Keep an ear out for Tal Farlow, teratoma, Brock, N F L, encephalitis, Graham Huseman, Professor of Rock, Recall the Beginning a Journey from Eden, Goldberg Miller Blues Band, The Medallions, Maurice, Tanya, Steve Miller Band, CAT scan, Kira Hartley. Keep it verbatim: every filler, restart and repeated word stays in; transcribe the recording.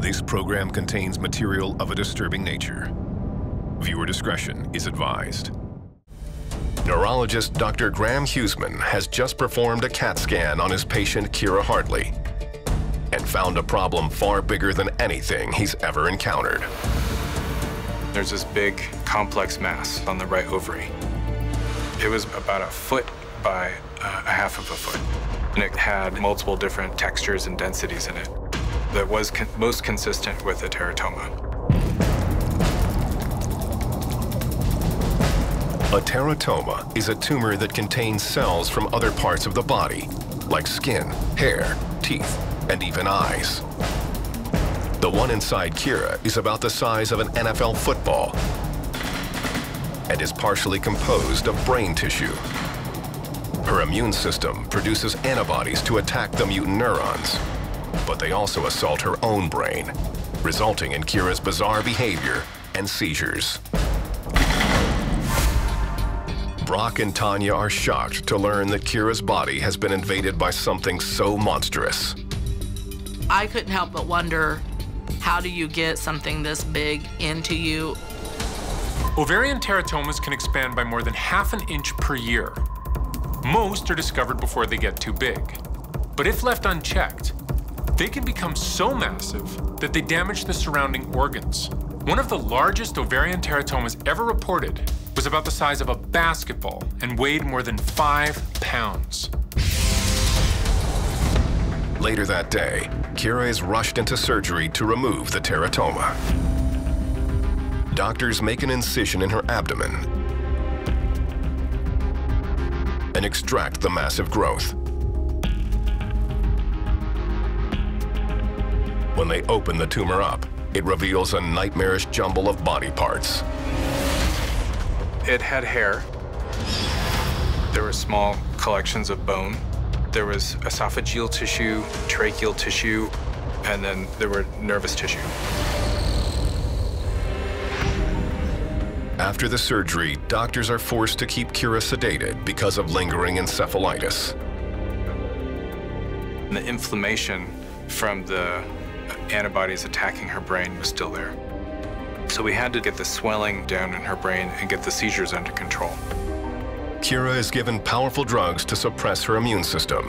This program contains material of a disturbing nature. Viewer discretion is advised. Neurologist Doctor Graham Huseman has just performed a CAT scan on his patient Kira Hartley and found a problem far bigger than anything he's ever encountered. There's this big, complex mass on the right ovary. It was about a foot by a half of a foot, and it had multiple different textures and densities in it that was con- most consistent with a teratoma. A teratoma is a tumor that contains cells from other parts of the body, like skin, hair, teeth, and even eyes. The one inside Kira is about the size of an N F L football and is partially composed of brain tissue. Her immune system produces antibodies to attack the mutant neurons, but they also assault her own brain, resulting in Kira's bizarre behavior and seizures. Brock and Tanya are shocked to learn that Kira's body has been invaded by something so monstrous. I couldn't help but wonder, how do you get something this big into you? Ovarian teratomas can expand by more than half an inch per year. Most are discovered before they get too big. But if left unchecked, they can become so massive that they damage the surrounding organs. One of the largest ovarian teratomas ever reported was about the size of a basketball and weighed more than five pounds. Later that day, Kira is rushed into surgery to remove the teratoma. Doctors make an incision in her abdomen and extract the massive growth. When they open the tumor up, it reveals a nightmarish jumble of body parts. It had hair. There were small collections of bone. There was esophageal tissue, tracheal tissue, and then there were nervous tissue. After the surgery, doctors are forced to keep Kira sedated because of lingering encephalitis. The inflammation from the antibodies attacking her brain was still there. So we had to get the swelling down in her brain and get the seizures under control. Kira is given powerful drugs to suppress her immune system.